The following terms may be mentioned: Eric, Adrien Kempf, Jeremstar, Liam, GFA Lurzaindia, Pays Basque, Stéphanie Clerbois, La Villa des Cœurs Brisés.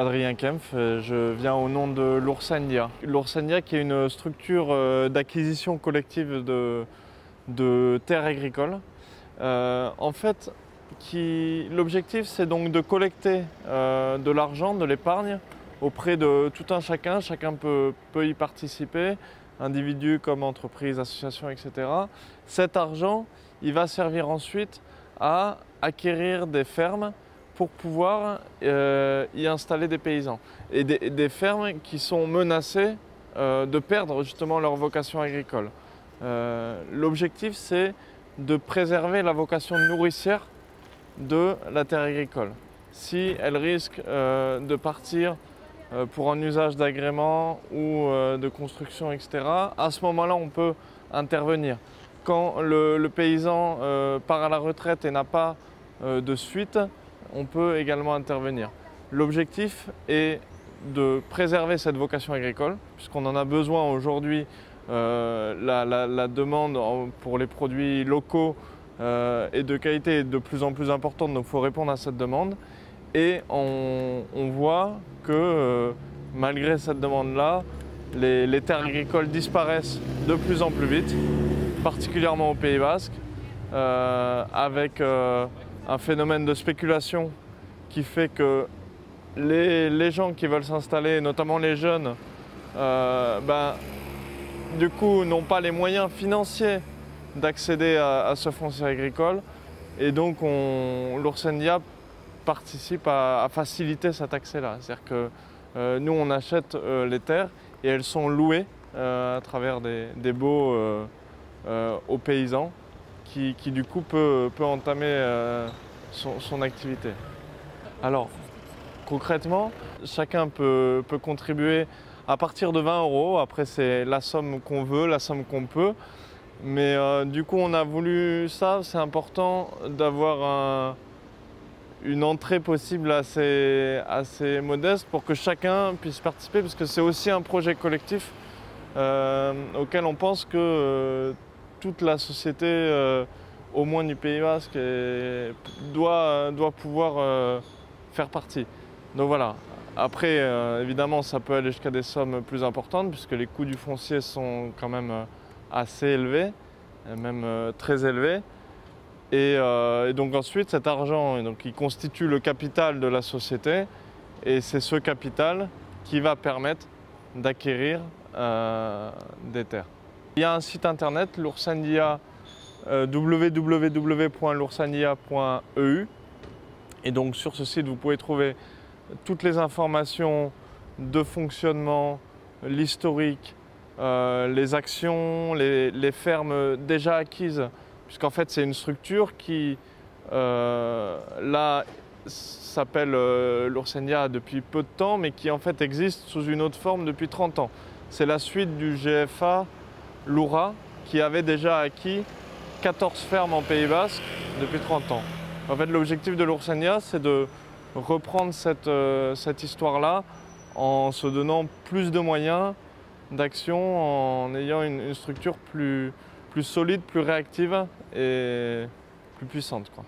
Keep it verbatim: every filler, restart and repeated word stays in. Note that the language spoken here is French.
Adrien Kempf, je viens au nom de Lurzaindia. Lurzaindia qui est une structure d'acquisition collective de, de terres agricoles. Euh, en fait, l'objectif c'est donc de collecter euh, de l'argent, de l'épargne, auprès de tout un chacun. Chacun peut, peut y participer, individus comme entreprises, associations, et cetera. Cet argent, il va servir ensuite à acquérir des fermes pour pouvoir euh, y installer des paysans et des, des fermes qui sont menacées euh, de perdre justement leur vocation agricole. Euh, L'objectif c'est de préserver la vocation nourricière de la terre agricole. Si elle risque euh, de partir euh, pour un usage d'agrément ou euh, de construction, et cetera, à ce moment-là on peut intervenir. Quand le, le paysan euh, part à la retraite et n'a pas euh, de suite, on peut également intervenir. L'objectif est de préserver cette vocation agricole, puisqu'on en a besoin aujourd'hui. Euh, la, la, la demande pour les produits locaux euh, et de qualité est de plus en plus importante, donc il faut répondre à cette demande. Et on, on voit que euh, malgré cette demande-là, les, les terres agricoles disparaissent de plus en plus vite, particulièrement au Pays Basque, euh, avec euh, un phénomène de spéculation qui fait que les, les gens qui veulent s'installer, notamment les jeunes, euh, ben, du coup n'ont pas les moyens financiers d'accéder à, à ce foncier agricole, et donc Lurzaindia participe à, à faciliter cet accès-là. C'est-à-dire que euh, nous on achète euh, les terres et elles sont louées euh, à travers des, des baux euh, euh, aux paysans, Qui, qui du coup peut, peut entamer euh, son, son activité. Alors concrètement, chacun peut, peut contribuer à partir de vingt euros, après c'est la somme qu'on veut, la somme qu'on peut, mais euh, du coup on a voulu ça, c'est important d'avoir un, une entrée possible assez, assez modeste pour que chacun puisse participer, parce que c'est aussi un projet collectif euh, auquel on pense que euh, toute la société, euh, au moins du Pays Basque, doit, euh, doit pouvoir euh, faire partie. Donc voilà. Après, euh, évidemment, ça peut aller jusqu'à des sommes plus importantes, puisque les coûts du foncier sont quand même euh, assez élevés, même euh, très élevés. Et, euh, et donc ensuite, cet argent, donc, il constitue le capital de la société, et c'est ce capital qui va permettre d'acquérir euh, des terres. Il y a un site internet, Lurzaindia, euh, w w w point lurzaindia point e u, et donc sur ce site vous pouvez trouver toutes les informations de fonctionnement, l'historique, euh, les actions, les, les fermes déjà acquises, puisqu'en fait c'est une structure qui euh, là s'appelle euh, Lurzaindia depuis peu de temps, mais qui en fait existe sous une autre forme depuis trente ans. C'est la suite du G F A Lurzaindia qui avait déjà acquis quatorze fermes en Pays Basque depuis trente ans. En fait, l'objectif de Lurzaindia, c'est de reprendre cette, euh, cette histoire-là en se donnant plus de moyens d'action, en ayant une, une structure plus, plus solide, plus réactive et plus puissante, quoi.